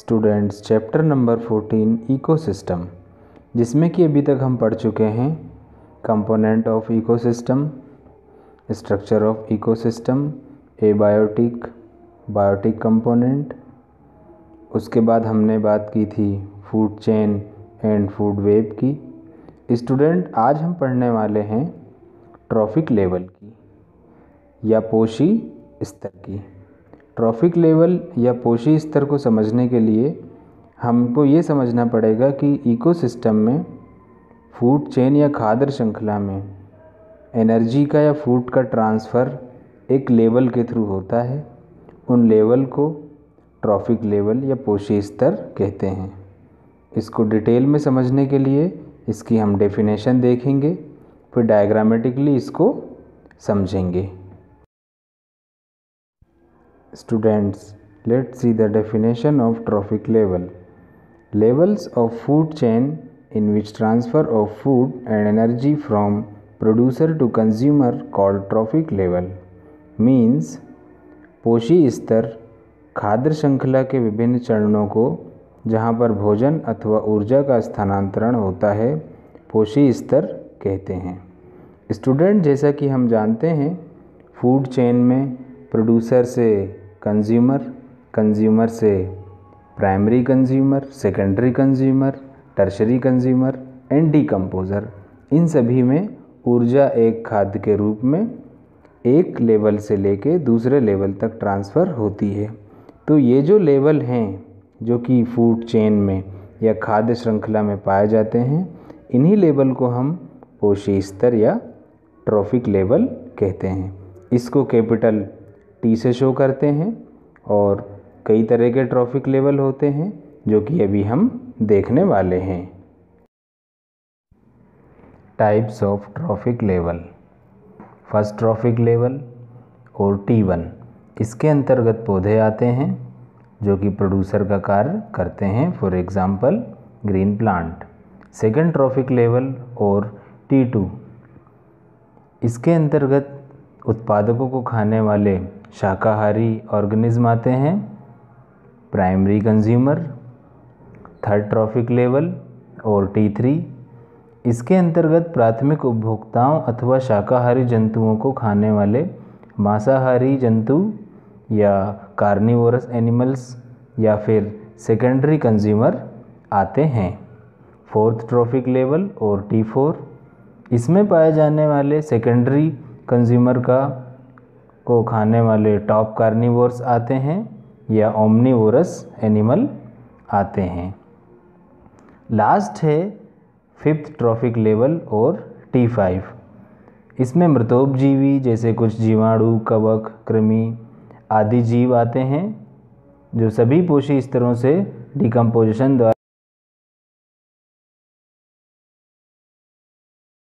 Students chapter number 14 ecosystem, जिसमें कि अभी तक हम पढ़ चुके हैं component of ecosystem, structure of ecosystem, abiotic biotic component. उसके बाद हमने बात की थी food chain and food web की। स्टूडेंट आज हम पढ़ने वाले हैं ट्रॉफिक लेवल की या पोशी स्तर की। ट्रॉफिक लेवल या पोशी स्तर को समझने के लिए हमको ये समझना पड़ेगा कि इकोसिस्टम में फूड चेन या खाद्य श्रृंखला में एनर्जी का या फूड का ट्रांसफ़र एक लेवल के थ्रू होता है। उन लेवल को ट्रॉफिक लेवल या पोशी स्तर कहते हैं। इसको डिटेल में समझने के लिए इसकी हम डेफिनेशन देखेंगे, फिर डायग्रामेटिकली इसको समझेंगे। Students, let's see the definition of trophic level. Levels of food chain in which transfer of food and energy from producer to consumer called trophic level means पोशी स्तर खाद्य श्रृंखला के विभिन्न चरणों को जहाँ पर भोजन अथवा ऊर्जा का स्थानांतरण होता है पोशी स्तर कहते हैं। स्टूडेंट जैसा कि हम जानते हैं फूड चेन में प्रोड्यूसर से कंज्यूमर, कंज्यूमर से primary consumer, secondary consumer, tertiary consumer and decomposer, इन सभी में ऊर्जा एक खाद्य के रूप में एक लेवल से लेके दूसरे लेवल तक ट्रांसफ़र होती है। तो ये जो लेवल हैं जो कि फूड चेन में या खाद्य श्रृंखला में पाए जाते हैं, इन्हीं लेवल को हम पोशी स्तर या ट्रॉफिक लेवल कहते हैं। इसको कैपिटल टी से शो करते हैं और कई तरह के ट्रॉफिक लेवल होते हैं जो कि अभी हम देखने वाले हैं। Types of trophic level. First trophic level और T1, इसके अंतर्गत पौधे आते हैं जो कि प्रोड्यूसर का कार्य करते हैं, for example green plant. Second trophic level और T2, इसके अंतर्गत उत्पादकों को खाने वाले शाकाहारी ऑर्गेनिज्म आते हैं, primary consumer. Third trophic level और T3, इसके अंतर्गत प्राथमिक उपभोक्ताओं अथवा शाकाहारी जंतुओं को खाने वाले मांसाहारी जंतु या कार्निवोरस एनिमल्स या फिर सेकेंडरी कंज्यूमर आते हैं। फोर्थ ट्रॉफिक लेवल और T4, इसमें पाए जाने वाले सेकेंडरी कंज्यूमर का को खाने वाले टॉप कार्निवोर्स आते हैं या ओमनीवोरस एनिमल आते हैं। लास्ट है फिफ्थ ट्रॉफिक लेवल और T5, इसमें मृतोपजीवी जैसे कुछ जीवाणु, कवक, कृमि आदि जीव आते हैं जो सभी पोषी स्तरों से डिकम्पोजिशन द्वारा